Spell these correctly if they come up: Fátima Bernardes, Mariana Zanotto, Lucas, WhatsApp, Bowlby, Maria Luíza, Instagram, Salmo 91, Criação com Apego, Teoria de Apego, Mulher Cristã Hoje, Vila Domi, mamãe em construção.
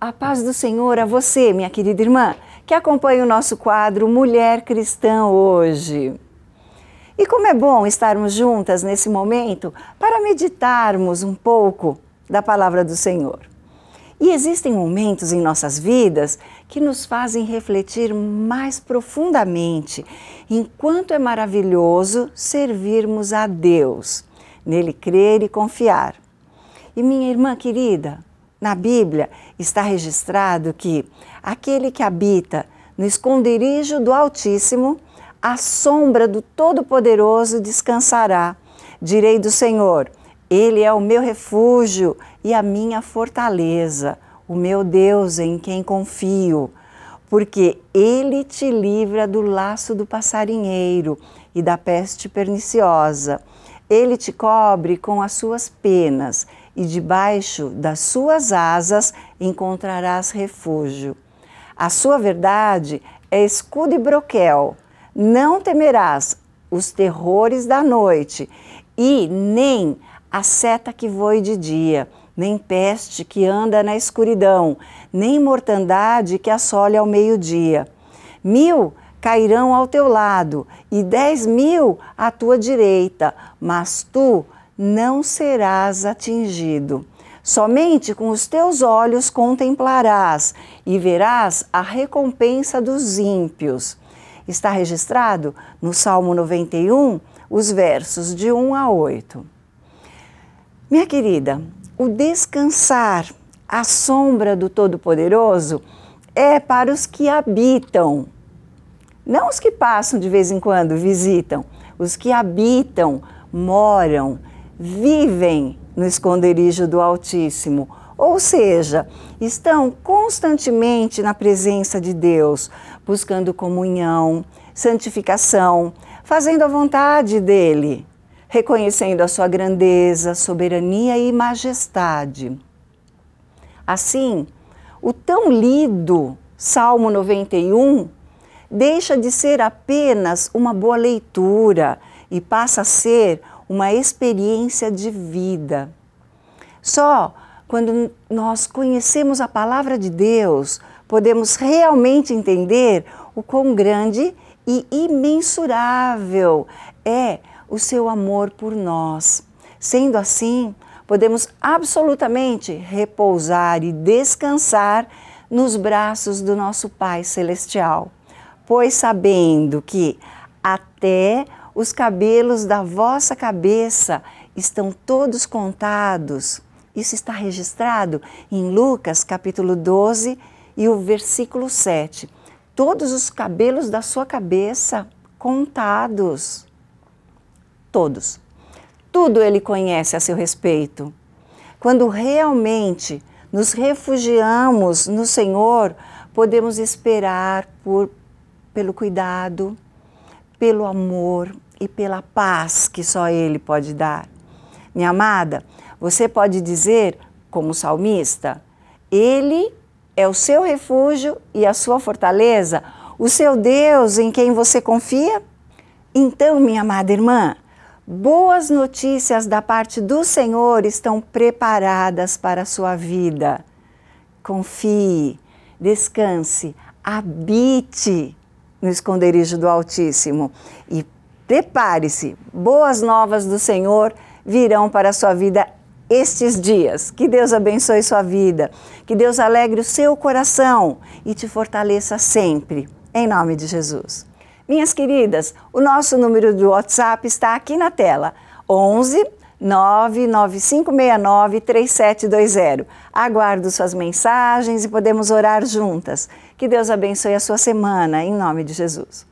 A paz do Senhor a você, minha querida irmã, que acompanha o nosso quadro Mulher Cristã Hoje. E como é bom estarmos juntas nesse momento para meditarmos um pouco da palavra do Senhor. E existem momentos em nossas vidas que nos fazem refletir mais profundamente em quanto é maravilhoso servirmos a Deus, nele crer e confiar. E minha irmã querida, na Bíblia está registrado que aquele que habita no esconderijo do Altíssimo, à sombra do Todo-Poderoso descansará. Direi do Senhor, Ele é o meu refúgio e a minha fortaleza, o meu Deus em quem confio, porque Ele te livra do laço do passarinheiro e da peste perniciosa. Ele te cobre com as suas penas e debaixo das suas asas encontrarás refúgio. A sua verdade é escudo e broquel. Não temerás os terrores da noite e nem a seta que voe de dia, nem peste que anda na escuridão, nem mortandade que assole ao meio-dia. 1000 cairão ao teu lado e 10.000 à tua direita, mas tu não serás atingido. Somente com os teus olhos contemplarás e verás a recompensa dos ímpios. Está registrado no Salmo 91, os versos de 1 a 8. Minha querida, o descansar à sombra do Todo-Poderoso é para os que habitam. Não os que passam de vez em quando, visitam. Os que habitam, moram, vivem no esconderijo do Altíssimo. Ou seja, estão constantemente na presença de Deus, buscando comunhão, santificação, fazendo a vontade dEle, reconhecendo a sua grandeza, soberania e majestade. Assim, o tão lido Salmo 91 deixa de ser apenas uma boa leitura e passa a ser uma experiência de vida. Só quando nós conhecemos a palavra de Deus, podemos realmente entender o quão grande e imensurável é o seu amor por nós. Sendo assim, podemos absolutamente repousar e descansar nos braços do nosso Pai Celestial, pois sabendo que até os cabelos da vossa cabeça estão todos contados. Isso está registrado em Lucas capítulo 12 e o versículo 7. Todos os cabelos da sua cabeça contados. Todos. Tudo ele conhece a seu respeito. Quando realmente nos refugiamos no Senhor, podemos esperar pelo cuidado, pelo amor e pela paz que só Ele pode dar. Minha amada, você pode dizer, como salmista, Ele é o seu refúgio e a sua fortaleza, o seu Deus em quem você confia? Então, minha amada irmã, boas notícias da parte do Senhor estão preparadas para a sua vida. Confie, descanse, habite no esconderijo do Altíssimo. E prepare-se, boas novas do Senhor virão para a sua vida estes dias. Que Deus abençoe sua vida, que Deus alegre o seu coração e te fortaleça sempre, em nome de Jesus. Minhas queridas, o nosso número do WhatsApp está aqui na tela, 11 99569-3720. Aguardo suas mensagens e podemos orar juntas. Que Deus abençoe a sua semana, em nome de Jesus.